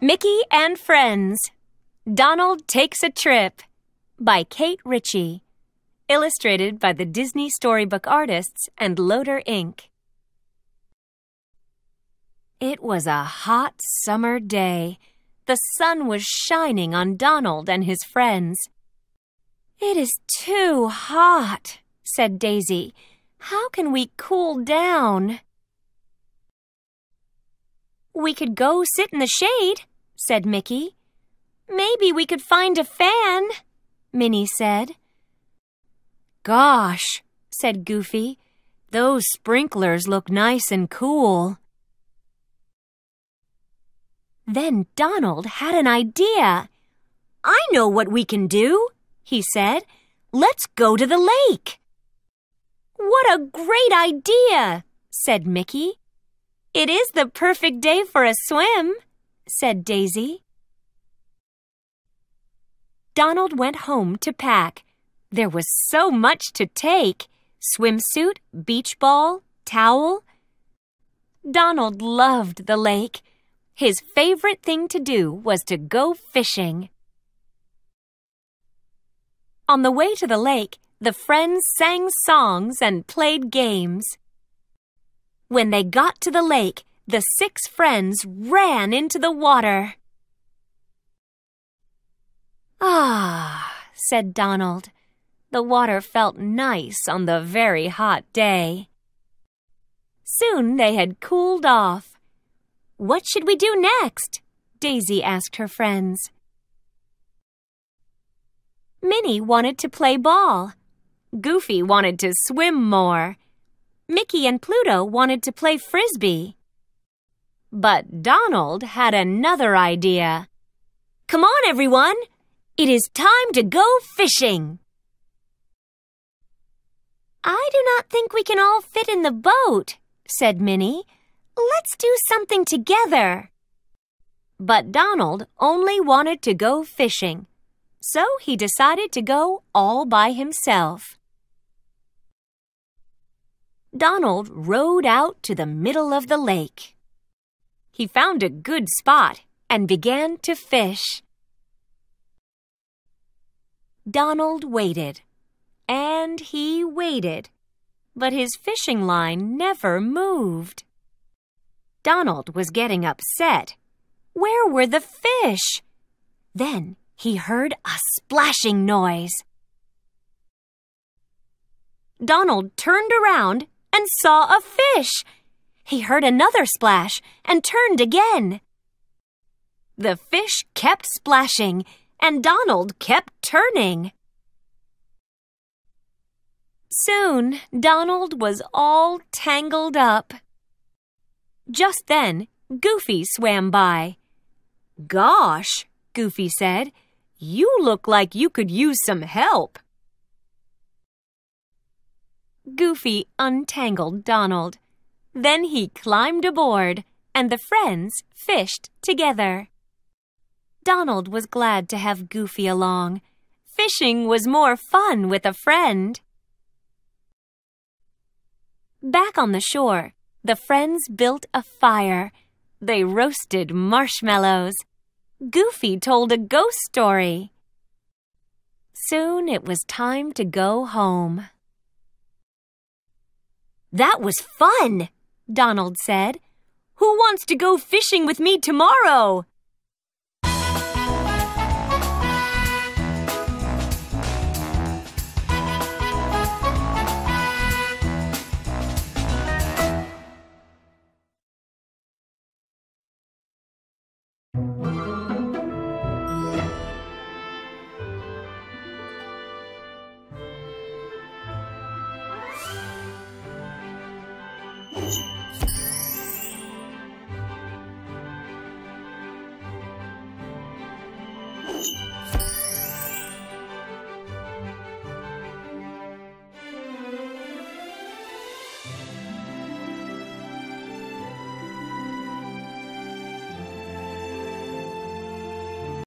Mickey and Friends. Donald Takes a Trip by Kate Ritchie. Illustrated by the Disney storybook artists and Loder Inc. It was a hot summer day. The sun was shining on Donald and his friends. "It is too hot," said Daisy. "How can we cool down?" "We could go sit in the shade," said Mickey. "Maybe we could find a fan," Minnie said. "Gosh," said Goofy, "those sprinklers look nice and cool." Then Donald had an idea. "I know what we can do," he said. "Let's go to the lake." "What a great idea," said Mickey. "It is the perfect day for a swim," said Daisy. Donald went home to pack. There was so much to take: swimsuit, beach ball, towel. Donald loved the lake. His favorite thing to do was to go fishing. On the way to the lake, the friends sang songs and played games. When they got to the lake, the six friends ran into the water. "Ah," said Donald. The water felt nice on the very hot day. Soon they had cooled off. "What should we do next?" Daisy asked her friends. Minnie wanted to play ball. Goofy wanted to swim more. Mickey and Pluto wanted to play frisbee. But Donald had another idea. "Come on, everyone! It is time to go fishing!" "I do not think we can all fit in the boat," said Minnie. "Let's do something together." But Donald only wanted to go fishing, so he decided to go all by himself. Donald rowed out to the middle of the lake. He found a good spot and began to fish. Donald waited, and he waited, but his fishing line never moved. Donald was getting upset. Where were the fish? Then he heard a splashing noise. Donald turned around and saw a fish. He heard another splash and turned again. The fish kept splashing, and Donald kept turning. Soon, Donald was all tangled up. Just then, Goofy swam by. "Gosh," Goofy said, "you look like you could use some help." Goofy untangled Donald. Then he climbed aboard, and the friends fished together. Donald was glad to have Goofy along. Fishing was more fun with a friend. Back on the shore, the friends built a fire. They roasted marshmallows. Goofy told a ghost story. Soon it was time to go home. "That was fun," Donald said. "Who wants to go fishing with me tomorrow?"